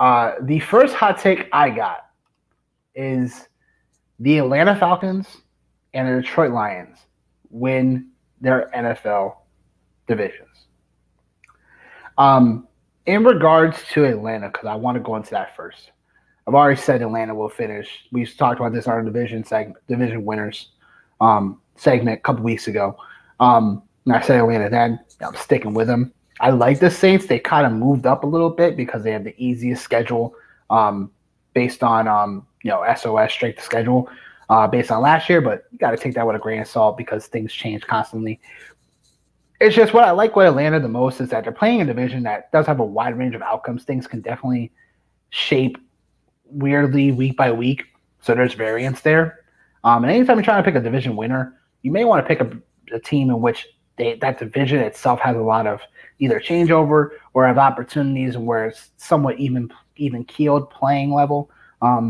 The first hot take I got is the Atlanta Falcons and the Detroit Lions win their NFL divisions. In regards to Atlanta, because I want to go into that first. I've already said Atlanta will finish. We talked about this on our division winners segment a couple weeks ago. And I said Atlanta then. I'm sticking with them. I like the Saints. They kind of moved up a little bit because they have the easiest schedule based on SOS strength schedule based on last year. But you got to take that with a grain of salt because things change constantly. It's just what I like with Atlanta the most is that they're playing a division that does have a wide range of outcomes. Things can definitely shape weirdly week by week, so there's variance there. And anytime you're trying to pick a division winner, you may want to pick a team in which that division itself has a lot of either changeover or have opportunities where it's somewhat even keeled playing level. And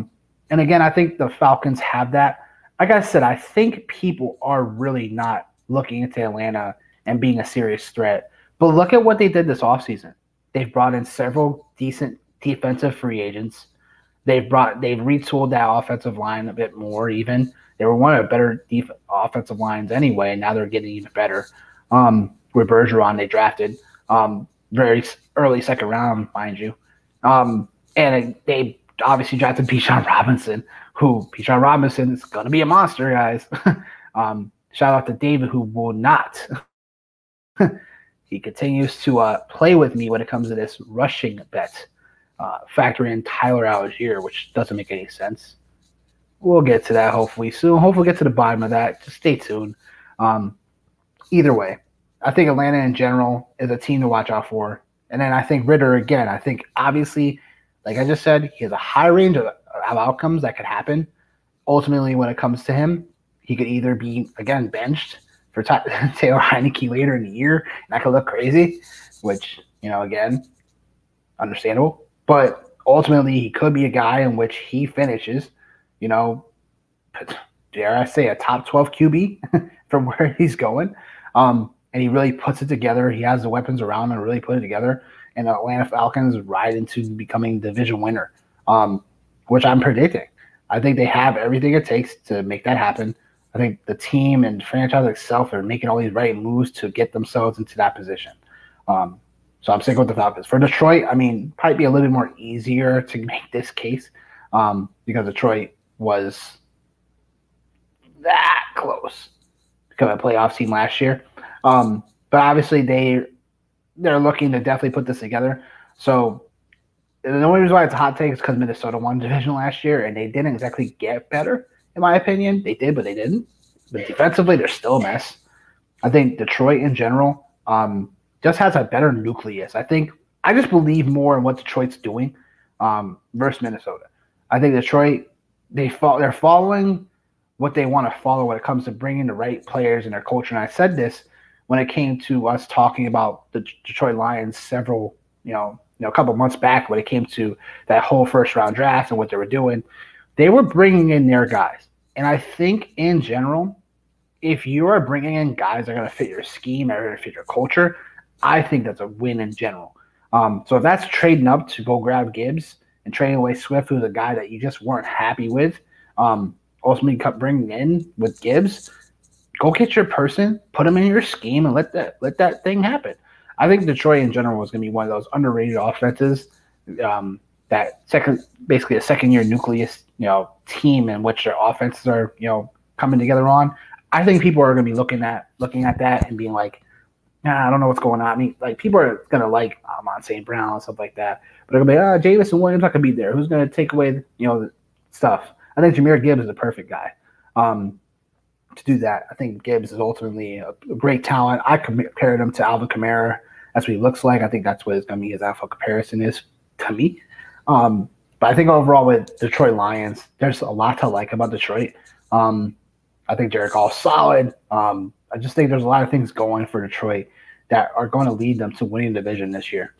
again, I think the Falcons have that. Like I said, I think people are really not looking into Atlanta and being a serious threat. But look at what they did this offseason. They've brought in several decent defensive free agents. They've retooled that offensive line a bit more even. They were one of the better offensive lines anyway, and now they're getting even better. With Bergeron, they drafted very early second round, mind you. And they obviously drafted Bijan Robinson, who Bijan Robinson is going to be a monster, guys. Shout out to David, who will not. He continues to play with me when it comes to this rushing bet. Factor in Tyler Allgeier, which doesn't make any sense. We'll get to that hopefully soon. Hopefully we'll get to the bottom of that. Just stay tuned. Either way, I think Atlanta in general is a team to watch out for. And then I think Ritter again. I think obviously, like I just said, he has a high range of outcomes that could happen. Ultimately, when it comes to him, he could either be, again, benched for Taylor Heinecke later in the year, and that could look crazy, which, again, understandable. But ultimately, he could be a guy in which he finishes, dare I say, a top 12 QB from where he's going. And he really puts it together. He has the weapons around and really put it together. And the Atlanta Falcons ride into becoming division winner, which I'm predicting. I think they have everything it takes to make that happen. I think the team and franchise itself are making all these right moves to get themselves into that position. So I'm sticking with the Falcons. For Detroit, probably be a little bit more easier to make this case because Detroit was that close to become a playoff team last year. But obviously, they're looking to definitely put this together. So the only reason why it's a hot take is because Minnesota won division last year, and they didn't exactly get better, in my opinion. They did, but they didn't. But defensively, they're still a mess. I think Detroit in general just has a better nucleus. I just believe more in what Detroit's doing versus Minnesota. I think Detroit, they're following what they want to follow when it comes to bringing the right players in their culture. And I said this when it came to us talking about the Detroit Lions several, a couple months back when it came to that whole first-round draft and what they were doing. They were bringing in their guys. And I think in general, if you are bringing in guys that are going to fit your scheme, that are going to fit your culture, I think that's a win in general. So if that's trading up to go grab Gibbs and trading away Swift, who's a guy that you just weren't happy with, ultimately bringing in with Gibbs, go get your person, put him in your scheme, and let that thing happen. I think Detroit in general is going to be one of those underrated offenses, basically a second-year nucleus, team in which their offenses are, coming together on. I think people are going to be looking at that and being like, nah, I don't know what's going on. People are going to like Amon-Ra St. Brown and stuff like that. But they're going to be like, Jameson Williams not going to be there. Who's going to take away, the stuff? I think Jahmyr Gibbs is the perfect guy to do that. I think Gibbs is ultimately a great talent. I compared him to Alvin Kamara. That's what he looks like. I think that's what his alpha comparison is to me. But I think overall with Detroit Lions, there's a lot to like about Detroit. I think Derek All solid. I just think there's a lot of things going for Detroit that are going to lead them to winning the division this year.